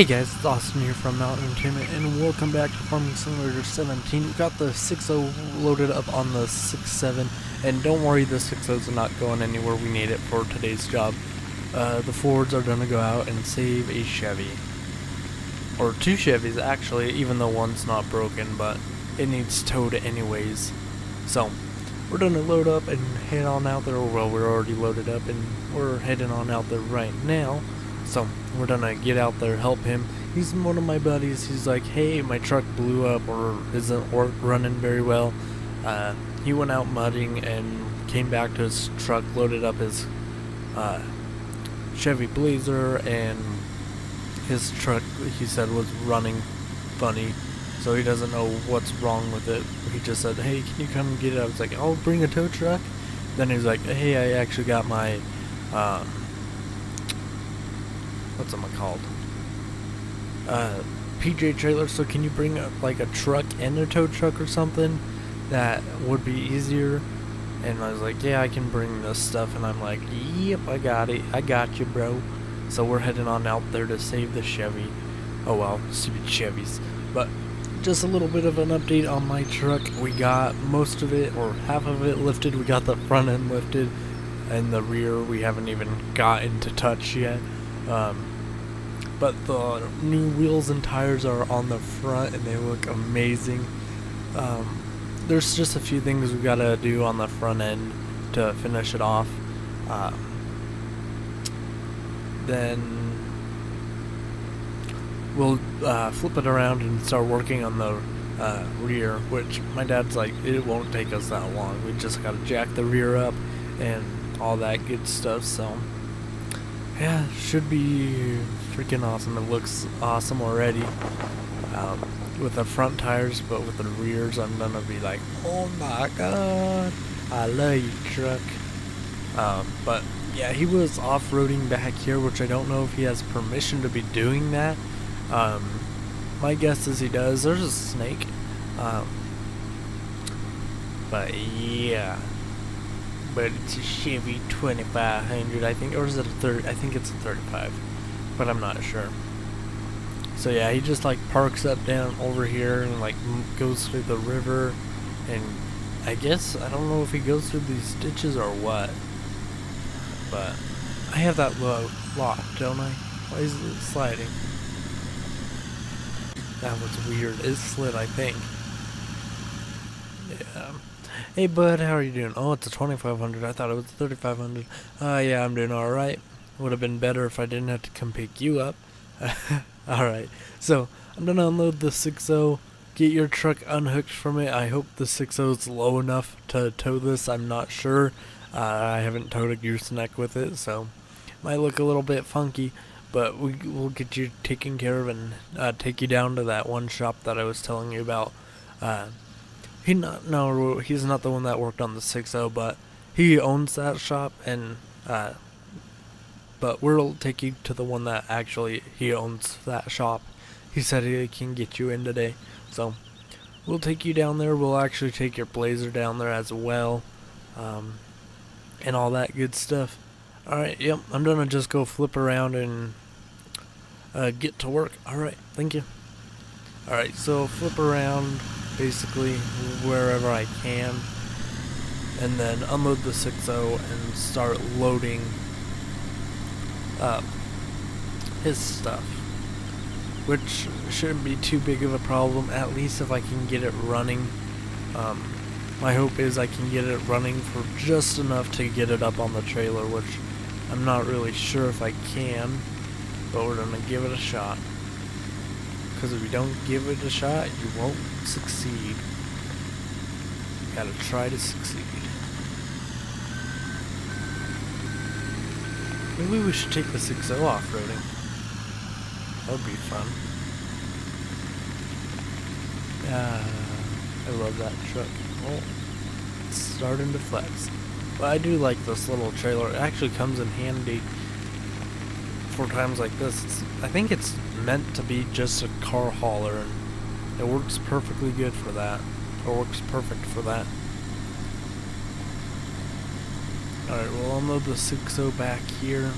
Hey guys, it's Austin here from Mountain Entertainment, and welcome back to Farming Simulator 17. We got the 6.0 loaded up on the 6.7, and don't worry, the 6.0s are not going anywhere. We need it for today's job. The Fords are gonna go out and save a Chevy, or two Chevys actually, even though one's not broken, but it needs towed anyways. So we're gonna load up and head on out there. Well, we're already loaded up, and we're heading on out there right now. So we're gonna get out there, help him. He's one of my buddies. He's like, hey, my truck blew up or isn't running very well. He went out mudding and came back to his truck, loaded up his Chevy Blazer, and his truck, he said, was running funny. So he doesn't know what's wrong with it. He just said, hey, can you come get it? I was like, I'll bring a tow truck. Then he was like, hey, I actually got my what's it called? PJ Trailer, so can you bring a truck and a tow truck or something? That would be easier. And I was like, yeah, I can bring this stuff. And I'm like, yep, I got it. I got you, bro. So we're heading on out there to save the Chevy. Oh well, stupid Chevys. But just a little bit of an update on my truck. We got most of it, or half of it, lifted. We got the front end lifted, and the rear we haven't even gotten to touch yet. But the new wheels and tires are on the front, and they look amazing. There's just a few things we've got to do on the front end to finish it off. Then we'll flip it around and start working on the rear, which my dad's like, it won't take us that long. We just got to jack the rear up and all that good stuff, so... yeah, should be freaking awesome. It looks awesome already with the front tires, but with the rears, I'm gonna be like, oh my god, I love you, truck. But yeah, he was off-roading back here, which I don't know if he has permission to be doing that. My guess is he does. There's a snake. But yeah. But it's a Chevy 2500, I think, or is it a 30? I think it's a 35, but I'm not sure. So yeah, he just like parks up down over here and like goes through the river, and I guess I don't know if he goes through these ditches or what. But I have that locked, don't I? Why is it sliding? That was weird. It slid, I think. Yeah. Hey bud, how are you doing? Oh, it's a 2500. I thought it was a 3500. Yeah, I'm doing alright. Would have been better if I didn't have to come pick you up. Alright, so I'm gonna unload the 6.0, get your truck unhooked from it. I hope the 6.0 is low enough to tow this. I'm not sure. I haven't towed a gooseneck with it, so it might look a little bit funky, but we'll get you taken care of and take you down to that one shop that I was telling you about. He's not the one that worked on the 6.0, but he owns that shop, and but we'll take you to the one that actually he owns that shop. He said he can get you in today, so we'll take you down there. We'll actually take your Blazer down there as well, and all that good stuff. Alright, yep, I'm gonna just go flip around and get to work. Alright, thank you. Alright, so flip around basically wherever I can, and then unload the 6.0 and start loading up his stuff, which shouldn't be too big of a problem, at least if I can get it running. My hope is I can get it running for just enough to get it up on the trailer, which I'm not really sure if I can, but we're gonna give it a shot. Because if you don't give it a shot, you won't succeed. Gotta try to succeed. Maybe we should take the 6.0 off-roading. That would be fun. I love that truck. Oh, it's starting to flex. But I do like this little trailer. It actually comes in handy for times like this. I think it's meant to be just a car hauler, and it works perfectly good for that. It works perfect for that. Alright, we'll unload the 6.0 back here.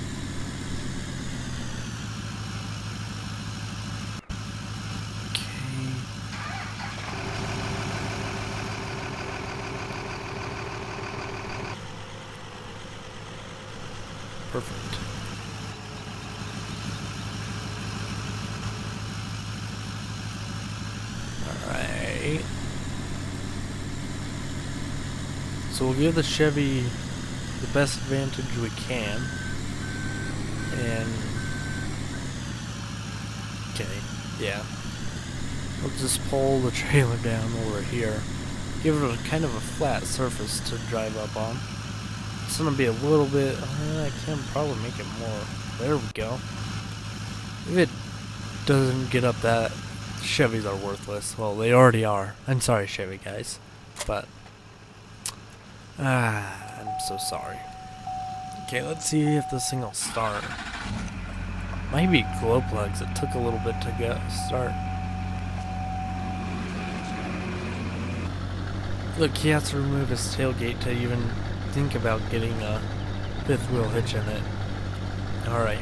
Perfect. Alright. So we'll give the Chevy the best advantage we can. And... okay, yeah. Let's just pull the trailer down over here. Give it a kind of a flat surface to drive up on. It's gonna be a little bit... I can probably make it more. There we go. If it doesn't get up that, Chevys are worthless. Well, they already are. I'm sorry, Chevy guys. But... I'm so sorry. Okay, let's see if this thing will start. Might be glow plugs. It took a little bit to get start. Look, he has to remove his tailgate to even think about getting a fifth wheel hitch in it. Alright.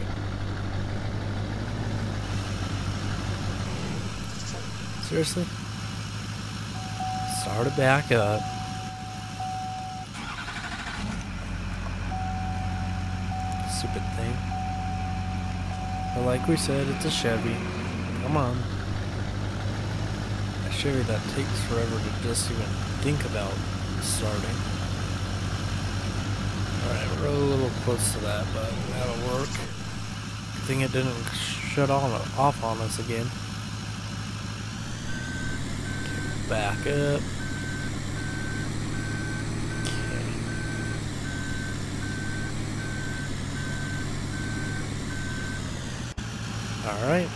Seriously? Start it back up. Stupid thing. But like we said, it's a Chevy. Come on. A Chevy that takes forever to just even think about starting. Alright, we're a little close to that, but that'll work. Good thing it didn't shut off on us again. Okay, back up. Okay. Alright.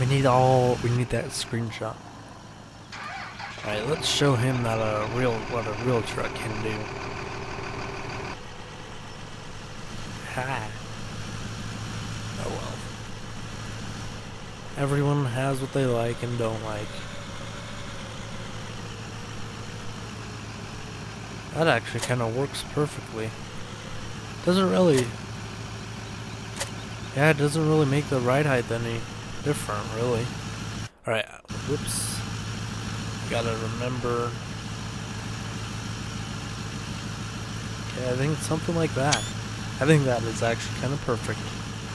We need that screenshot. Alright, let's show him that what a real truck can do. Hi. Oh well. Everyone has what they like and don't like. That actually kind of works perfectly. Doesn't really... yeah, it doesn't really make the ride height any different, really. Alright, whoops. Gotta remember... okay, I think something like that. I think that is actually kind of perfect.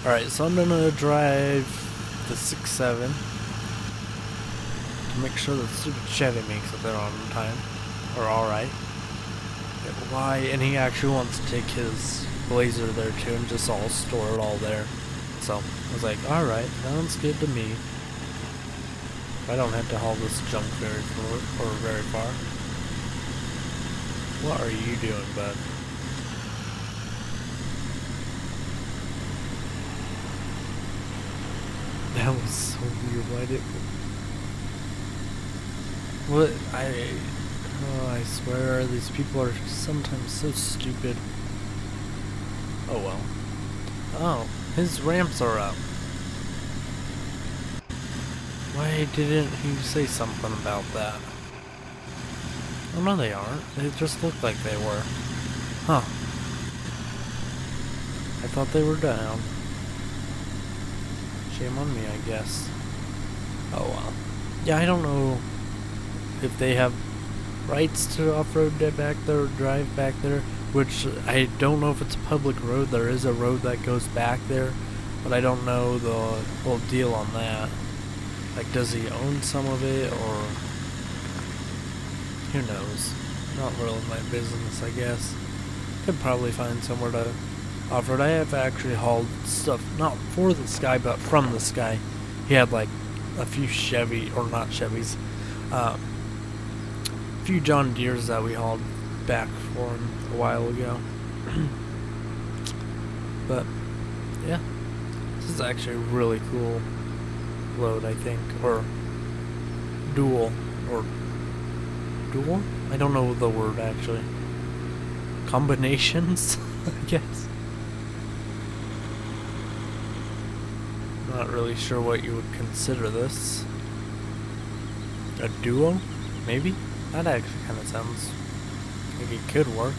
Alright, so I'm gonna drive the 6.7 to make sure that stupid Chevy makes it there on time. Or alright. And he actually wants to take his Blazer there too and just all store it all there. So, I was like, alright, sounds good to me. I don't have to haul this junk very far. What are you doing, bud? That was so weird. Why did... what? Oh, I swear, these people are sometimes so stupid. Oh well. Oh, his ramps are up. Why didn't he say something about that? Oh no, they aren't. They just looked like they were. Huh. I thought they were down. Shame on me, I guess. Oh well. Yeah, I don't know if they have rights to off-road back there or drive back there, which I don't know if it's a public road. There is a road that goes back there, but I don't know the whole deal on that. Like, does he own some of it, or... who knows? Not really my business, I guess. Could probably find somewhere to off-road. I have actually hauled stuff, not for the sky, but from the sky. He had, like, a few few John Deeres that we hauled back for him a while ago. But, yeah. This is actually really cool load, I think, or dual? I don't know the word, actually. Combinations, I guess. Not really sure what you would consider this. A duo, maybe? That actually kind of sounds like it could work.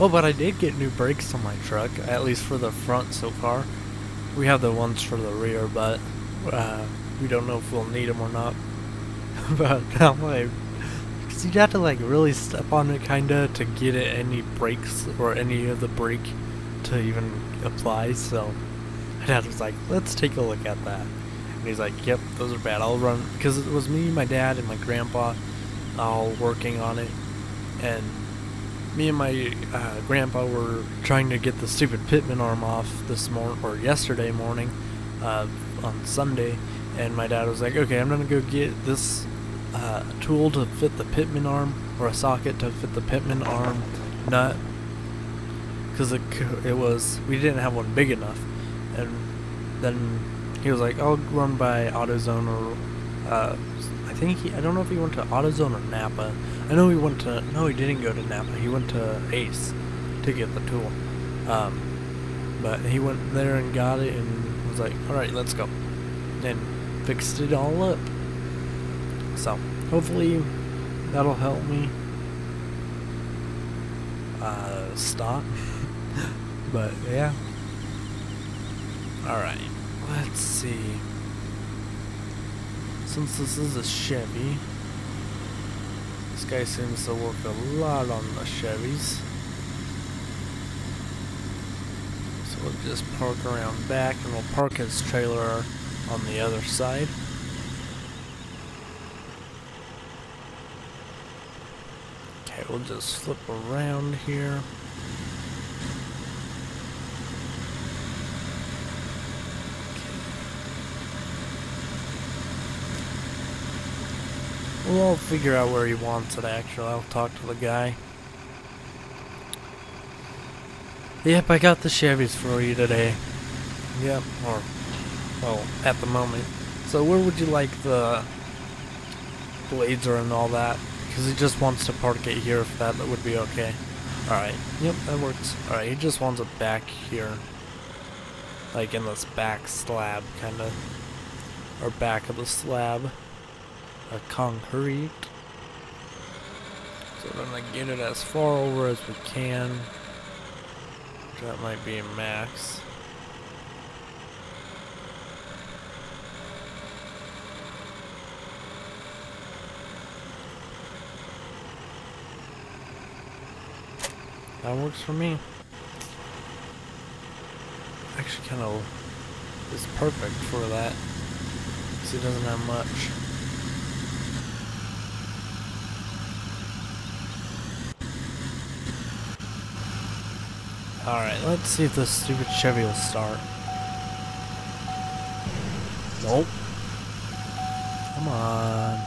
Oh, but I did get new brakes on my truck, at least for the front so far. We have the ones for the rear, but we don't know if we'll need them or not. But now my because you'd have to like really step on it kinda to get it any brakes or any of the brake to even apply. So my dad was like, let's take a look at that, and he's like, yep, those are bad. I'll run, because it was me, my dad, and my grandpa all working on it, and me and my grandpa were trying to get the stupid Pittman arm off this morning, or yesterday morning, on Sunday, and my dad was like, okay, I'm gonna go get this tool to fit the Pittman arm, or a socket to fit the Pittman arm nut, because it was, we didn't have one big enough. And then he was like, I'll run by AutoZone, or I don't know if he went to AutoZone or Napa. I know he went to, no, he didn't go to Napa, he went to Ace to get the tool. But he went there and got it and was like, alright, let's go. And fixed it all up. So, hopefully that'll help me stop. But, yeah. Alright, let's see. Since this is a Chevy, this guy seems to work a lot on the Chevys. So we'll just park around back, and we'll park his trailer on the other side. Okay, we'll just flip around here. We'll figure out where he wants it, actually. I'll talk to the guy. Yep, I got the Chevys for you today. Yep, or, well, at the moment. So where would you like the blades are and all that? Because he just wants to park it here, if that would be okay. Alright, yep, that works. Alright, he just wants it back here. Like in this back slab, kind of. Or back of the slab. A concrete. So we're gonna get it as far over as we can. That might be a max. That works for me. Actually, kind of is perfect for that, because it doesn't have much. Alright, let's see if this stupid Chevy will start. Nope. Come on.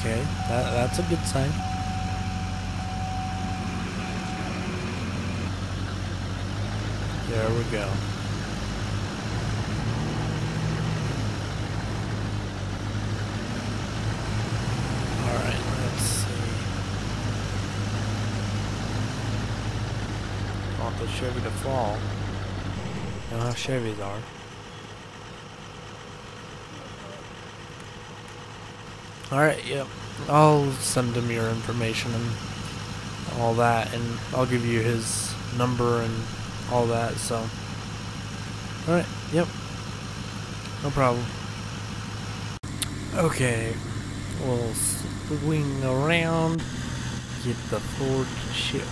Okay, that's a good sign. There we go. Chevy to fall. You know how Chevys are. Alright, yep. I'll send him your information and all that, and I'll give you his number and all that, so. Alright, yep. No problem. Okay. We'll swing around, get the Ford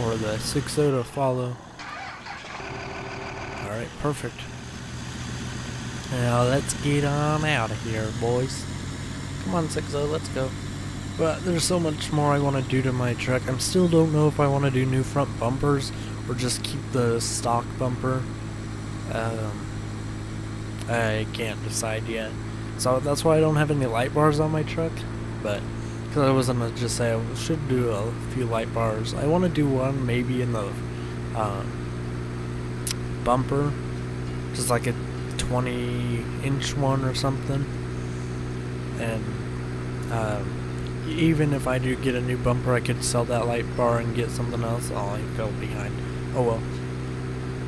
or the 6.0 to follow. Alright, perfect. Now let's get on out of here, boys. Come on, 6.0, let's go. But there's so much more I want to do to my truck. I still don't know if I want to do new front bumpers or just keep the stock bumper. I can't decide yet. So that's why I don't have any light bars on my truck. But, because I was going to just say I should do a few light bars. I want to do one maybe in the bumper, just like a 20-inch one or something, and even if I do get a new bumper, I could sell that light bar and get something else. Oh, I fell behind. Oh well.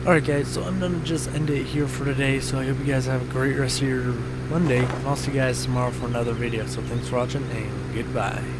Alright guys, so I'm gonna just end it here for today, so I hope you guys have a great rest of your Monday, and I'll see you guys tomorrow for another video. So thanks for watching, and goodbye.